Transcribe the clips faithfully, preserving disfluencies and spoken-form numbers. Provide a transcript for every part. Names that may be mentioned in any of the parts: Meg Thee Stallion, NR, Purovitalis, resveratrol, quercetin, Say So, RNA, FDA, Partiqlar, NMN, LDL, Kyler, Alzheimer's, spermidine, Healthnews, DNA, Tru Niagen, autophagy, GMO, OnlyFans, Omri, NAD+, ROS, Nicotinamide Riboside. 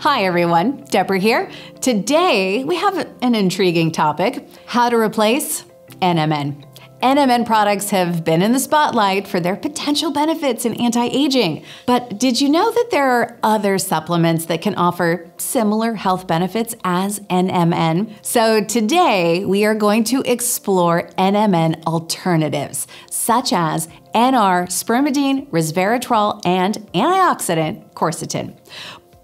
Hi everyone, Deborah here. Today we have an intriguing topic, how to replace N M N. N M N products have been in the spotlight for their potential benefits in anti-aging. But did you know that there are other supplements that can offer similar health benefits as N M N? So today we are going to explore N M N alternatives, such as N R, spermidine, resveratrol, and antioxidant quercetin.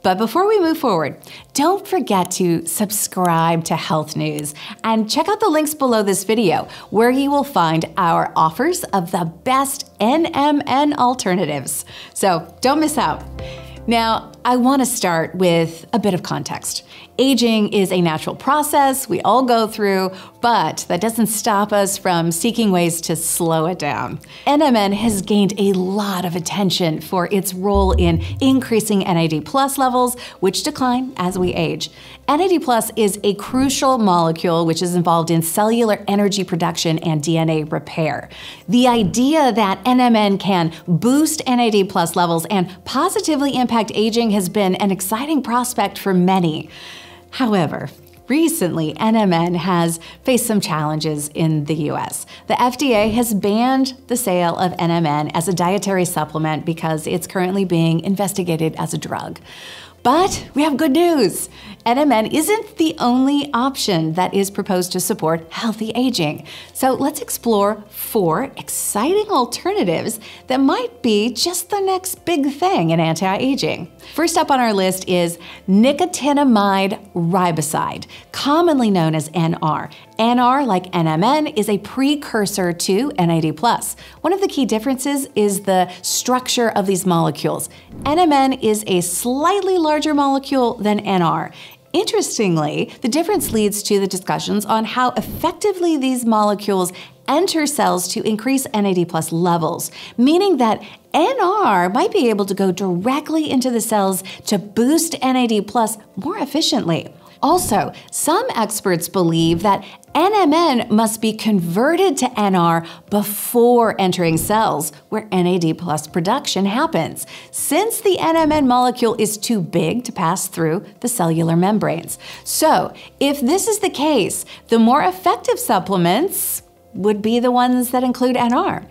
But before we move forward, don't forget to subscribe to Health News and check out the links below this video where you will find our offers of the best N M N alternatives. So don't miss out. Now, I want to start with a bit of context. Aging is a natural process we all go through, but that doesn't stop us from seeking ways to slow it down. N M N has gained a lot of attention for its role in increasing N A D plus levels, which decline as we age. N A D plus is a crucial molecule which is involved in cellular energy production and D N A repair. The idea that N M N can boost N A D plus levels and positively impact aging has been an exciting prospect for many. However, recently, N M N has faced some challenges in the U S. The F D A has banned the sale of N M N as a dietary supplement because it's currently being investigated as a drug. But we have good news. N M N isn't the only option that is proposed to support healthy aging. So let's explore four exciting alternatives that might be just the next big thing in anti-aging. First up on our list is nicotinamide riboside, commonly known as N R. N R, like N M N, is a precursor to N A D plus. One of the key differences is the structure of these molecules. N M N is a slightly larger molecule than N R. Interestingly, the difference leads to the discussions on how effectively these molecules enter cells to increase N A D plus levels, meaning that N R might be able to go directly into the cells to boost N A D plus more efficiently. Also, some experts believe that N M N must be converted to N R before entering cells, where N A D plus production happens, since the N M N molecule is too big to pass through the cellular membranes. So, if this is the case, the more effective supplements would be the ones that include N R.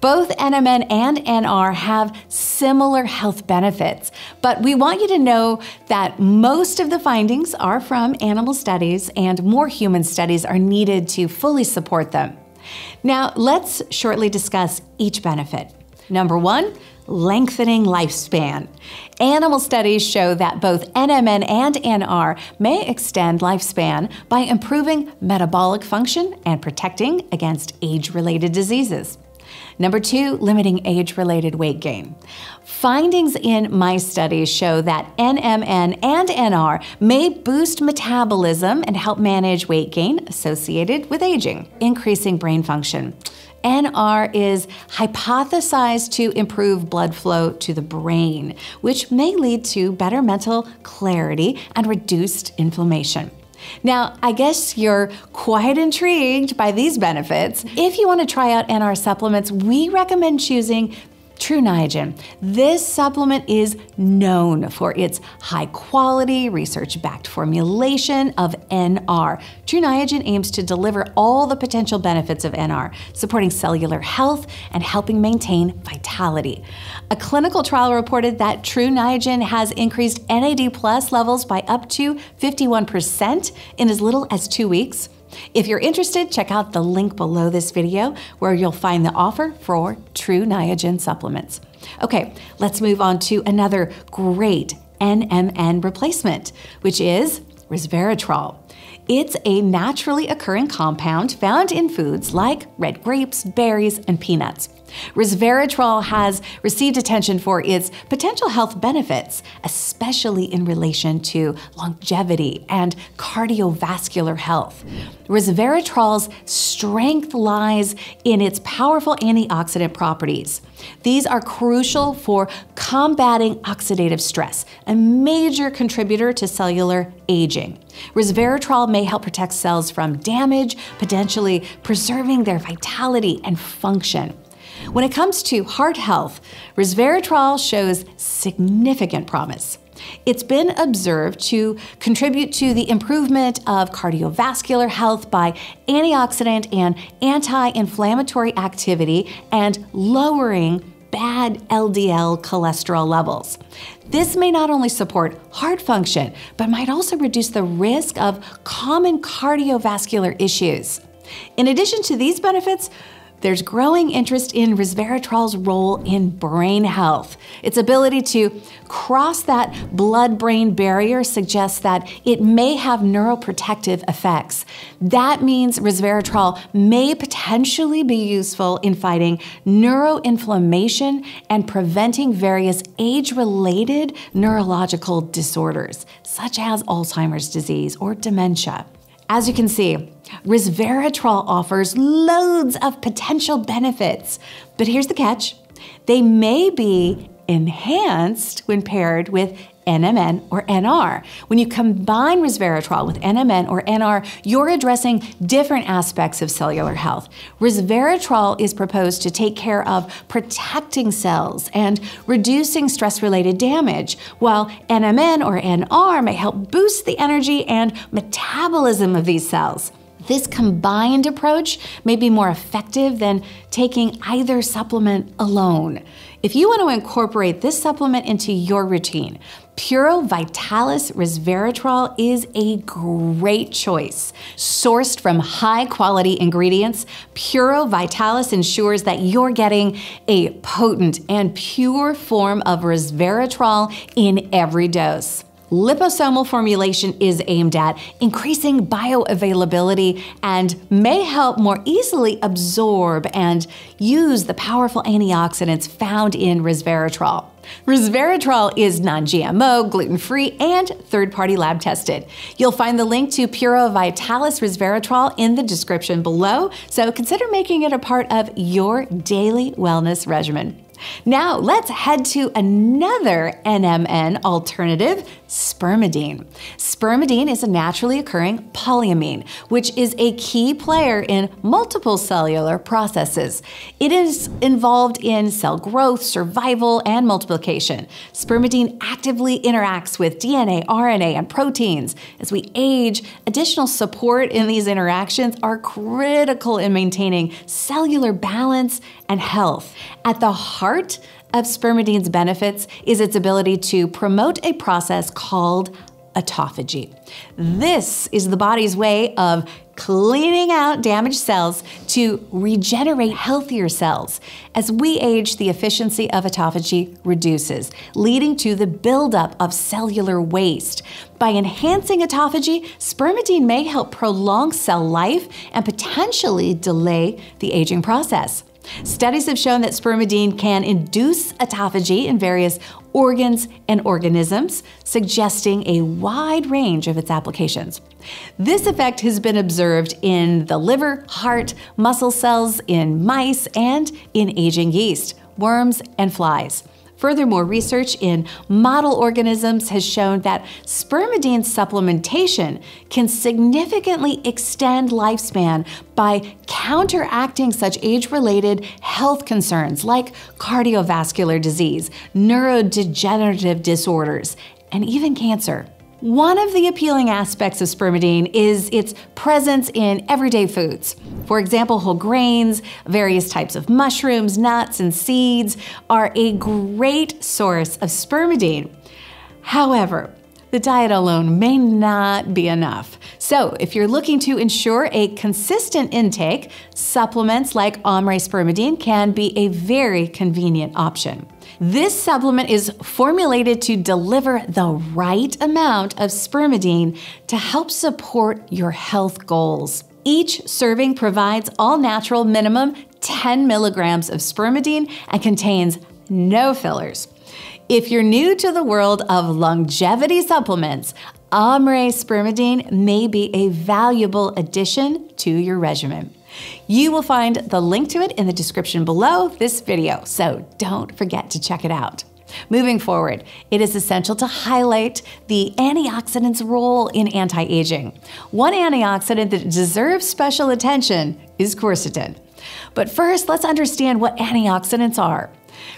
Both N M N and N R have similar health benefits, but we want you to know that most of the findings are from animal studies and more human studies are needed to fully support them. Now, let's shortly discuss each benefit. Number one, lengthening lifespan. Animal studies show that both N M N and N R may extend lifespan by improving metabolic function and protecting against age-related diseases. Number two, limiting age-related weight gain. Findings in my studies show that N M N and N R may boost metabolism and help manage weight gain associated with aging, increasing brain function. N R is hypothesized to improve blood flow to the brain, which may lead to better mental clarity and reduced inflammation. Now, I guess you're quite intrigued by these benefits. If you want to try out N R supplements, we recommend choosing Tru Niagen. This supplement is known for its high-quality, research-backed formulation of N R. Tru Niagen aims to deliver all the potential benefits of N R, supporting cellular health and helping maintain vitality. A clinical trial reported that Tru Niagen has increased N A D plus levels by up to fifty-one percent in as little as two weeks. If you're interested, check out the link below this video where you'll find the offer for Tru Niagen supplements. Okay, let's move on to another great N M N replacement, which is resveratrol. It's a naturally occurring compound found in foods like red grapes, berries, and peanuts. Resveratrol has received attention for its potential health benefits, especially in relation to longevity and cardiovascular health. Resveratrol's strength lies in its powerful antioxidant properties. These are crucial for combating oxidative stress, a major contributor to cellular aging. Resveratrol may help protect cells from damage, potentially preserving their vitality and function. When it comes to heart health, resveratrol shows significant promise. It's been observed to contribute to the improvement of cardiovascular health by antioxidant and anti-inflammatory activity and lowering bad L D L cholesterol levels. This may not only support heart function, but might also reduce the risk of common cardiovascular issues. In addition to these benefits, there's growing interest in resveratrol's role in brain health. Its ability to cross that blood-brain barrier suggests that it may have neuroprotective effects. That means resveratrol may potentially be useful in fighting neuroinflammation and preventing various age-related neurological disorders, such as Alzheimer's disease or dementia. As you can see, resveratrol offers loads of potential benefits, but here's the catch. They may be enhanced when paired with N M N or N R. When you combine resveratrol with N M N or N R, you're addressing different aspects of cellular health. Resveratrol is proposed to take care of protecting cells and reducing stress-related damage, while N M N or N R may help boost the energy and metabolism of these cells. This combined approach may be more effective than taking either supplement alone. If you want to incorporate this supplement into your routine, Purovitalis resveratrol is a great choice. Sourced from high-quality ingredients, Purovitalis ensures that you're getting a potent and pure form of resveratrol in every dose. Liposomal formulation is aimed at increasing bioavailability and may help more easily absorb and use the powerful antioxidants found in resveratrol. Resveratrol is non G M O, gluten-free, and third-party lab tested. You'll find the link to Purovitalis resveratrol in the description below, so consider making it a part of your daily wellness regimen. Now let's head to another N M N alternative, spermidine. Spermidine is a naturally occurring polyamine, which is a key player in multiple cellular processes. It is involved in cell growth, survival, and multiplication. Spermidine actively interacts with D N A, R N A, and proteins. As we age, additional support in these interactions are critical in maintaining cellular balance and health. At the heart of spermidine's benefits is its ability to promote a process called autophagy. This is the body's way of cleaning out damaged cells to regenerate healthier cells. As we age, the efficiency of autophagy reduces, leading to the buildup of cellular waste. By enhancing autophagy, spermidine may help prolong cell life and potentially delay the aging process. Studies have shown that spermidine can induce autophagy in various organs and organisms, suggesting a wide range of its applications. This effect has been observed in the liver, heart, muscle cells, in mice, and in aging yeast, worms, and flies. Furthermore, research in model organisms has shown that spermidine supplementation can significantly extend lifespan by counteracting such age-related health concerns like cardiovascular disease, neurodegenerative disorders, and even cancer. One of the appealing aspects of spermidine is its presence in everyday foods. For example, whole grains, various types of mushrooms, nuts, and seeds are a great source of spermidine. However, the diet alone may not be enough. So if you're looking to ensure a consistent intake, supplements like Omri spermidine can be a very convenient option. This supplement is formulated to deliver the right amount of spermidine to help support your health goals. Each serving provides all-natural minimum ten milligrams of spermidine and contains no fillers. If you're new to the world of longevity supplements, Omri spermidine may be a valuable addition to your regimen. You will find the link to it in the description below this video, so don't forget to check it out. Moving forward, it is essential to highlight the antioxidant's role in anti-aging. One antioxidant that deserves special attention is quercetin. But first, let's understand what antioxidants are.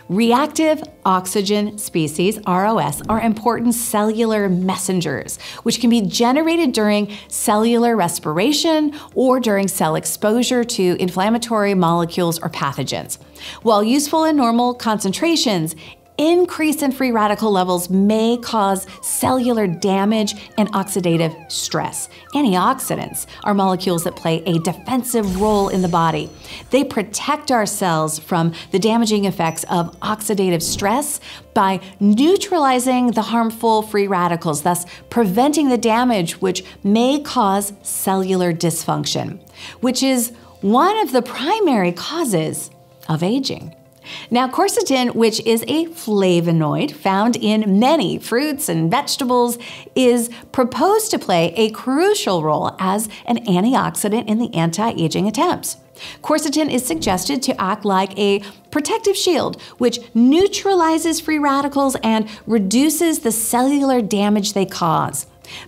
Reactive oxygen species, R O S, are important cellular messengers, which can be generated during cellular respiration or during cell exposure to inflammatory molecules or pathogens. While useful in normal concentrations, increase in free radical levels may cause cellular damage and oxidative stress. Antioxidants are molecules that play a defensive role in the body. They protect our cells from the damaging effects of oxidative stress by neutralizing the harmful free radicals, thus preventing the damage which may cause cellular dysfunction, which is one of the primary causes of aging. Now, quercetin, which is a flavonoid found in many fruits and vegetables, is proposed to play a crucial role as an antioxidant in the anti-aging attempts. Quercetin is suggested to act like a protective shield, which neutralizes free radicals and reduces the cellular damage they cause.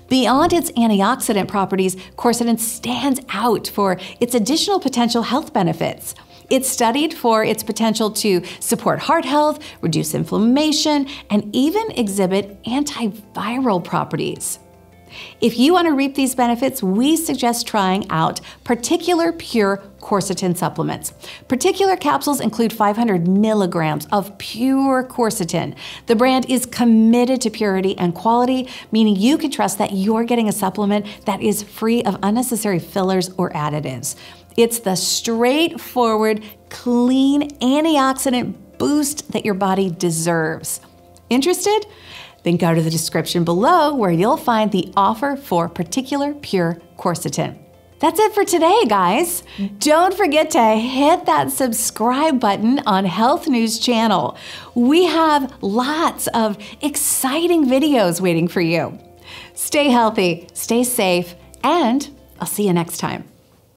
Beyond its antioxidant properties, quercetin stands out for its additional potential health benefits. It's studied for its potential to support heart health, reduce inflammation, and even exhibit antiviral properties. If you want to reap these benefits, we suggest trying out Partiqlar Pure Quercetin supplements. Partiqlar capsules include five hundred milligrams of pure quercetin. The brand is committed to purity and quality, meaning you can trust that you're getting a supplement that is free of unnecessary fillers or additives. It's the straightforward, clean, antioxidant boost that your body deserves. Interested? Then go to the description below where you'll find the offer for Partiqlar Pure Quercetin. That's it for today, guys. Don't forget to hit that subscribe button on Health News Channel. We have lots of exciting videos waiting for you. Stay healthy, stay safe, and I'll see you next time.